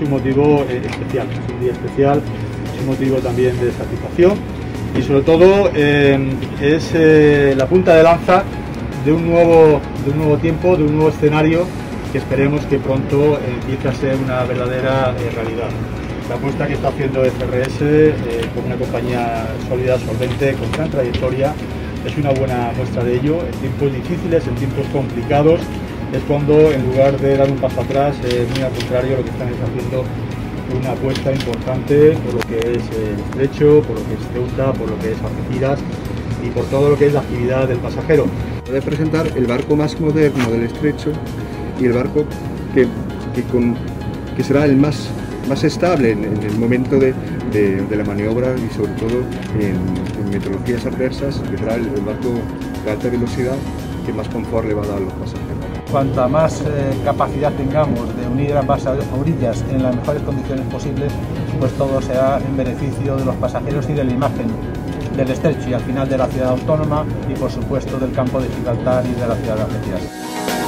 es un motivo especial, es un día especial, es un motivo también de satisfacción y sobre todo es la punta de lanza de un nuevo tiempo, de un nuevo escenario que esperemos que pronto empiece a ser una verdadera realidad. La apuesta que está haciendo FRS con una compañía sólida, solvente, con gran trayectoria, es una buena muestra de ello. En tiempos difíciles, en tiempos complicados, es cuando en lugar de dar un paso atrás, muy al contrario, lo que están haciendo una apuesta importante por lo que es el Estrecho, por lo que es Ceuta, por lo que es Algeciras y por todo lo que es la actividad del pasajero. Voy a presentar el barco más moderno del Estrecho y el barco que será el más estable en el momento de la maniobra y sobre todo en meteorologías adversas, que será el barco de alta velocidad que más confort le va a dar a los pasajeros. Cuanta más capacidad tengamos de unir ambas orillas en las mejores condiciones posibles, pues todo será en beneficio de los pasajeros y de la imagen del Estrecho y al final de la ciudad autónoma y por supuesto del campo de Gibraltar y de la ciudad de Algeciras.